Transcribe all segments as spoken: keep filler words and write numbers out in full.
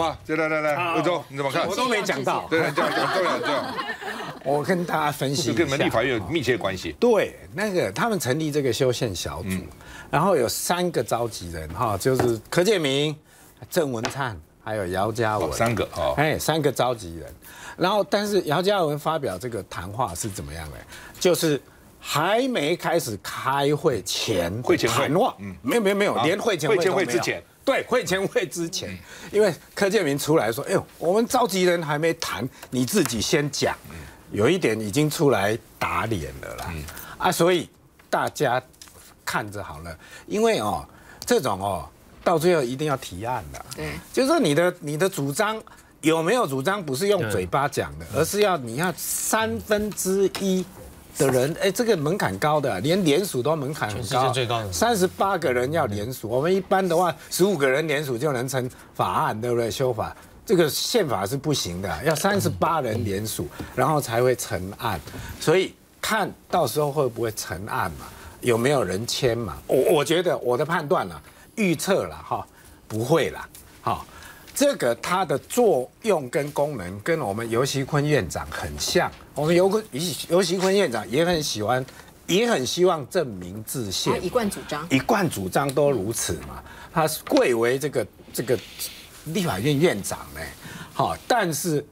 哇，这来来来，魏忠你怎么看？我都没讲到，对，这样这样这样。我跟大家分析，跟你们立法院有密切关系。对，那个他们成立这个修宪小组，然后有三个召集人哈，就是柯建铭、郑文灿。 还有姚嘉文三个哦，哎，三个召集人。然后，但是姚嘉文发表这个谈话是怎么样的？就是还没开始开会前会前谈话，嗯，没有没有没有，连会前会前会之前，对，会前会之前，因为柯建铭出来说，哎呦，我们召集人还没谈，你自己先讲，有一点已经出来打脸了啦，啊，所以大家看着好了，因为哦，这种哦。 到最后一定要提案的，对，就是你的你的主张有没有主张，不是用嘴巴讲的，而是要你要三分之一的人，哎，这个门槛高的，连联署都门槛很高，最高三十八个人要联署，我们一般的话十五个人联署就能成法案，对不对？修法这个宪法是不行的，要三十八人联署，然后才会成案，所以看到时候会不会成案嘛，有没有人签嘛？我我觉得我的判断啦。 预测了哈，不会啦，哈，这个它的作用跟功能跟我们游锡堃院长很像，我们游昆游锡堃院长也很喜欢，也很希望正名制宪，他一贯主张，一贯主张都如此嘛，他贵为这个这个立法院院长呢，好，但是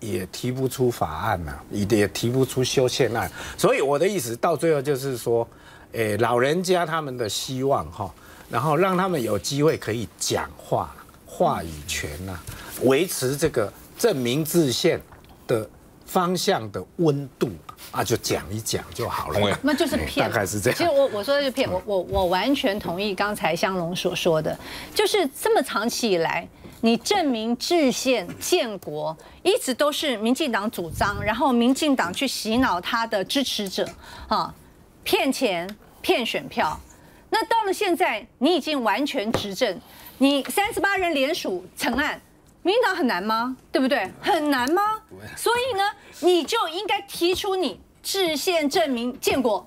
也提不出法案呐，也也提不出修宪案，所以我的意思到最后就是说，诶，老人家他们的希望哈。 然后让他们有机会可以讲话，话语权啊，维持这个正名制宪的方向的温度啊，就讲一讲就好了。那就是骗，大概是这样。其实我我说的是骗，我我我完全同意刚才湘龙所说的，就是这么长期以来。 你正名制宪建国一直都是民进党主张，然后民进党去洗脑他的支持者啊，骗钱骗选票。 那到了现在，你已经完全执政，你三十八人联署成案，民进党很难吗？对不对？很难吗？所以呢，你就应该提出你制宪证明建国，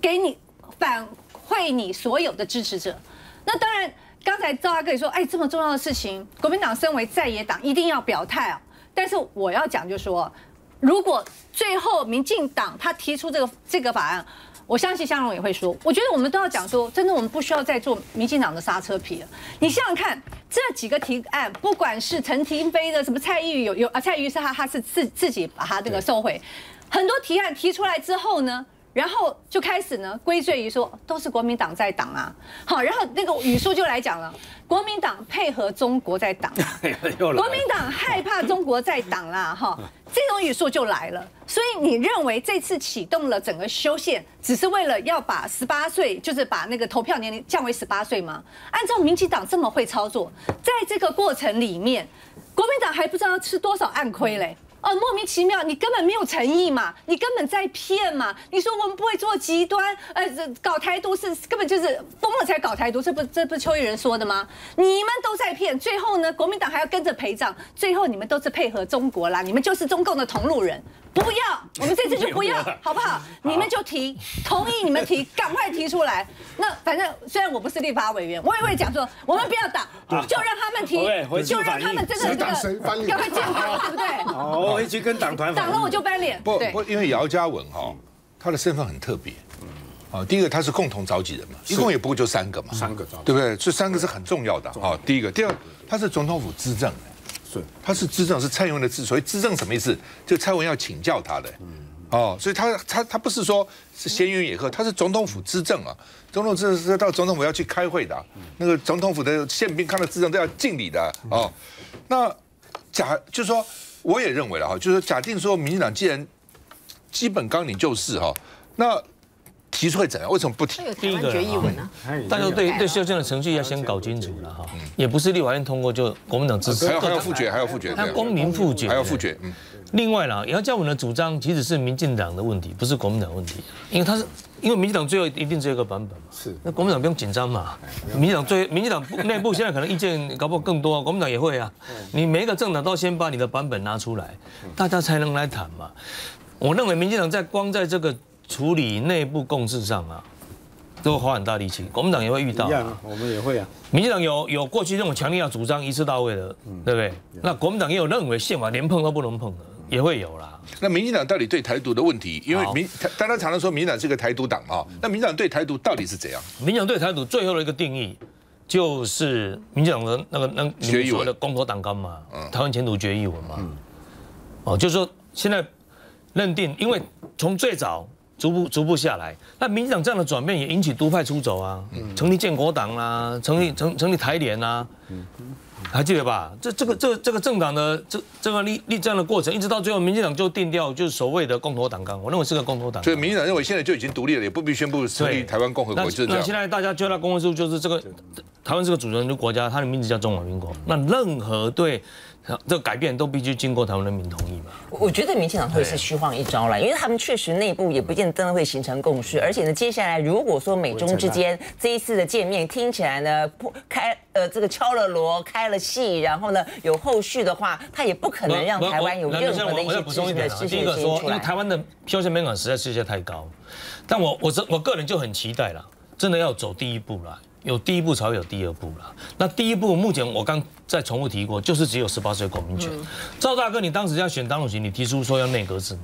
给你反馈你所有的支持者。那当然，刚才赵大哥也说，哎，这么重要的事情，国民党身为在野党一定要表态啊。但是我要讲就是说，如果最后民进党他提出这个这个法案。 我相信湘龙也会说，我觉得我们都要讲说，真的，我们不需要再做民进党的刹车皮了。你想想看，这几个提案，不管是陈亭妃的什么蔡依瑜有有啊，蔡依瑜是他他是自自己把他这个收回，很多提案提出来之后呢，然后就开始呢归罪于说都是国民党在挡啊，好，然后那个语速就来讲了，国民党配合中国在挡，国民党害怕中国在挡啦，哈。 这种语速就来了，所以你认为这次启动了整个修宪，只是为了要把十八岁，就是把那个投票年龄降为十八岁吗？按照民进党这么会操作，在这个过程里面，国民党还不知道吃多少暗亏嘞。 哦，莫名其妙，你根本没有诚意嘛，你根本在骗嘛！你说我们不会做极端，呃，搞台独是根本就是疯了才搞台独，这不这不邱毅人说的吗？你们都在骗，最后呢，国民党还要跟着陪葬，最后你们都是配合中国啦，你们就是中共的同路人。不要，我们这次就不要，好不好？你们就提，同意你们提，赶快提出来。那反正虽然我不是立法委员，我也会讲说，我们不要打，就让他们提，就让他们真的这个要会建国，对不对？ 我回去跟党团反映，我就翻脸。不不，因为姚嘉文哈，他的身份很特别。啊，第一个他是共同召集人嘛，一共也不过就三个嘛，三个对不对？这三个是很重要的啊。第一个，第二，他是总统府资政，是他是资政，是蔡英文的资，所以资政什么意思？就蔡英文要请教他的。哦，所以他他他不是说是闲云野鹤，他是总统府资政啊。总统这是到总统府要去开会的、啊，那个总统府的宪兵看到资政都要敬礼的哦、啊。那假就是说。 我也认为了哈，就是假定说，民进党既然基本纲领就是哈，那提出会怎样？为什么不提？第一个决议文啊，大家对对修正的程序要先搞清楚了哈，也不是立法院通过就国民党支持，还要还要复决，还要复决，他公民复决，还要复决。嗯。另外啦，姚嘉文的主张其实是民进党的问题，不是国民党问题，因为他是因为民进党最后一定只有一个版本嘛。是。那国民党不用紧张嘛，民进党最民进党内部现在可能意见搞不好更多啊，国民党也会啊。你每一个政党都先把你的版本拿出来，大家才能来谈嘛。我认为民进党在光在这个处理内部共识上啊，都会花很大力气。国民党也会遇到，一样，我们也会啊。民进党有有过去那种强力要主张一次到位的，对不对？那国民党也有认为宪法连碰都不能碰的，也会有啦。那民进党到底对台独的问题，因为民大家常常说民进党是个台独党嘛，那民进党对台独到底是怎样？民进党对台独最后的一个定义。 就是民进党的那个那你们说的公投党纲嘛，台湾前途决议文嘛，哦，就是说现在认定，因为从最早逐步逐步下来，那民进党这样的转变也引起独派出走啊，成立建国党啦，成立成成立台联啊，还记得吧？这这个这这个政党的这这个立立这样的过程，一直到最后，民进党就定掉就是所谓的公投党纲，我认为是个公投党。所以民进党认为现在就已经独立了，也不必宣布成立台湾共和国。那那现在大家接到公文书就是这个。 台湾是个主权的国家，它的名字叫中华民国。那任何对这改变都必须经过台湾人民同意嘛？我觉得民进党会是虚晃一招啦，因为他们确实内部也不见得真的会形成共识。而且呢，接下来如果说美中之间这一次的见面听起来呢，开呃这个敲了锣开了戏，然后呢有后续的话，他也不可能让台湾有任何的一些事情的事情先出来。台湾的票选门槛实在是太高，但我我我个人就很期待啦，真的要走第一步啦。 有第一步才会有第二步啦。那第一步，目前我刚再重复提过，就是只有十八岁公民权。赵大哥，你当时要选党主席，你提出说要内阁制嘛？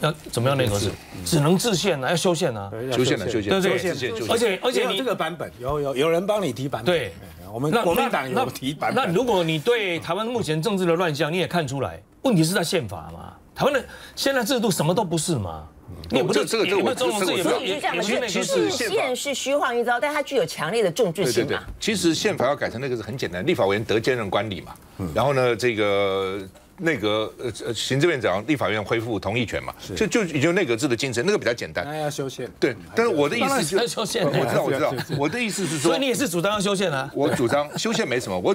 要怎么样内阁制？只能制宪啊，要修宪啊，修宪了，修宪，对不对？而且而且你这个版本有有有人帮你提版本，对，我们国民党有提版本。那如果你对台湾目前政治的乱象你也看出来，问题是在宪法嘛？台湾的现在制度什么都不是嘛？ 你不是这个，这个中文字也讲的是，其实宪是虚晃一招，但它具有强烈的政治性嘛。其实宪法要改成那个是很简单，立法委员得兼任官吏嘛，然后呢，这个内阁呃行政院长、立法院恢复同意权嘛，就就也就内阁制的精神，那个比较简单。那要修宪。对，但是我的意思就修宪，我知道我知道，我的意思是说，所以你也是主张要修宪啊？我主张修宪没什么，我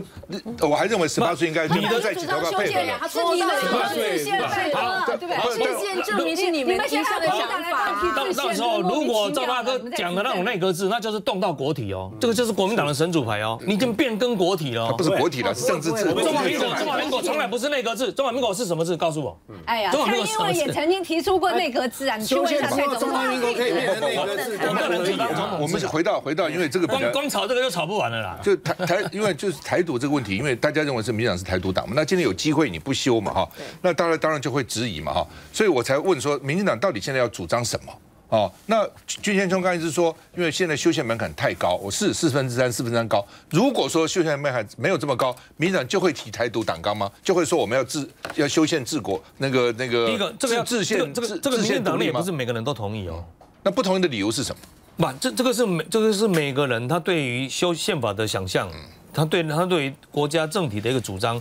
我还认为十八岁应该你都在主张修宪呀，他自己的十八岁现在了，对不对？ 证明是你们提上的想法。到到时候如果赵大哥讲的那种内阁制，那就是动到国体哦，这个就是国民党的神主牌哦，你已经变更国体了。不是国体了，是政治制。中华民国，中华民国从来不是内阁制，中华民国是什么制？告诉我。哎呀，蔡英文也曾经提出过内阁制啊，你去问一下蔡总统。中华民国可以变成内阁制，我们能提到吗？我们回到回到，因为这个光光吵这个就吵不完了啦。就台台，因为就是台独这个问题，因为大家认为是民进党是台独党嘛，那今天有机会你不修嘛哈，那当然当然就会质疑嘛哈，所以我才。 来问说，民进党到底现在要主张什么？哦，那俊先兄刚才是说，因为现在修宪门槛太高，我是四分之三，四分之三高。如果说修宪门槛没有这么高，民进党就会提台独党纲吗？就会说我们要治要修宪治国，那个那个。第一个，这个要治宪，这个这个民进党内也不是每个人都同意哦。那不同意的理由是什么？不，这这个是每这个是每个人他对于修宪法的想象，他对他对于国家政体的一个主张。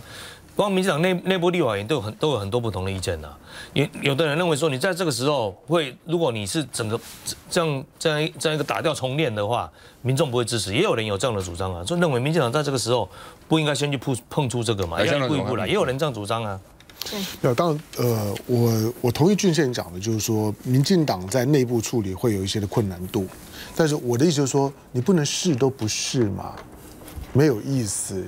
光民进党内内部立法院都有很都有很多不同的意见呐、啊，有有的人认为说，你在这个时候会，如果你是整个这样这样这样一个打掉重练的话，民众不会支持。也有人有这样的主张啊，就认为民进党在这个时候不应该先去碰碰触这个嘛，要一步一步来。也有人这样主张啊。 那当然，呃，我我同意俊宪讲的，就是说，民进党在内部处理会有一些的困难度，但是我的意思就是说，你不能试都不试嘛，没有意思。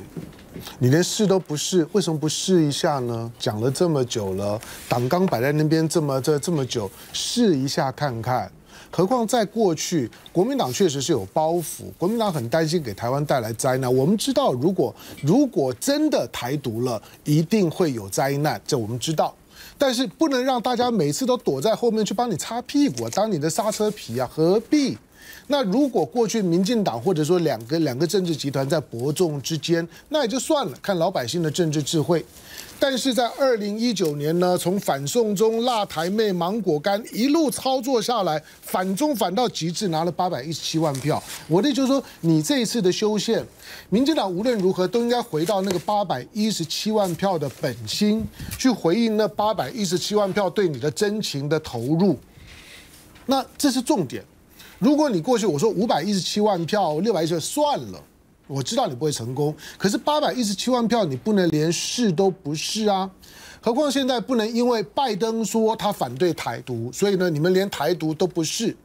你连试都不试，为什么不试一下呢？讲了这么久了，党纲摆在那边这么这这么久，试一下看看。何况在过去，国民党确实是有包袱，国民党很担心给台湾带来灾难。我们知道，如果如果真的台独了，一定会有灾难，这我们知道。 但是不能让大家每次都躲在后面去帮你擦屁股、啊，当你的刹车皮啊，何必？那如果过去民进党或者说两个两个政治集团在伯仲之间，那也就算了，看老百姓的政治智慧。但是在二零一九年呢，从反送中、辣台妹、芒果干一路操作下来，反中反到极致，拿了八百一十七万票。我的就是说，你这一次的修宪，民进党无论如何都应该回到那个八百一十七万票的本心，去回应那八百。 一十七万票对你的真情的投入，那这是重点。如果你过去我说五百一十七万票、六百一十算了，我知道你不会成功。可是八百一十七万票，你不能连试都不试啊！何况现在不能因为拜登说他反对台独，所以呢，你们连台独都不试。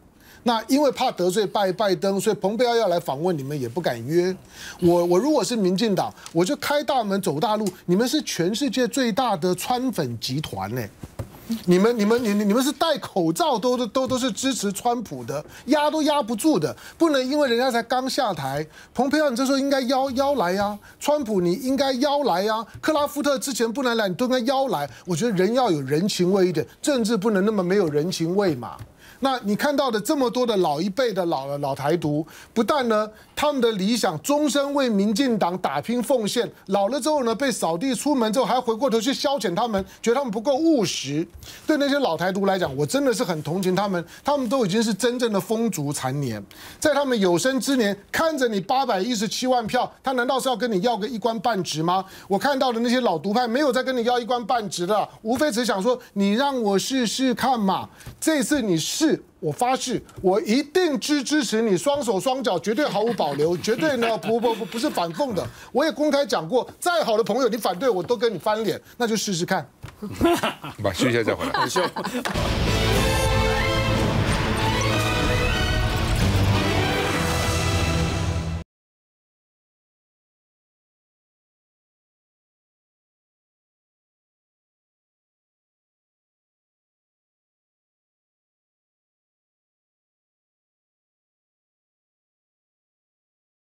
那因为怕得罪拜拜登，所以蓬佩奥要来访问，你们也不敢约。我我如果是民进党，我就开大门走大路。你们是全世界最大的川粉集团呢、欸，你们、你们、你、你们是戴口罩都都都都是支持川普的，压都压不住的，不能因为人家才刚下台，蓬佩奥你这时候应该邀邀来呀、啊，川普你应该邀来呀、啊，克拉夫特之前不能来，你都应该邀来。我觉得人要有人情味一点，政治不能那么没有人情味嘛。那你看到的这么多的老一辈的老老台独，不但呢他们的理想终身为民进党打拼奉献，老了之后呢被扫地出门之后，还回过头去消遣他们，觉得他们不够务实。对那些老台独来讲，我真的是很同情他们，他们都已经是真正的风烛残年，在他们有生之年看着你八百一十七万票，他难道是要跟你要个一官半职吗？我看到的那些老独派没有在跟你要一官半职的，无非只想说你让我试试看嘛，这次你试。 我发誓，我一定支支持你，双手双脚，绝对毫无保留，绝对呢不不不不是反讽的。我也公开讲过，再好的朋友你反对我都跟你翻脸，那就试试看。把休息一下再回来。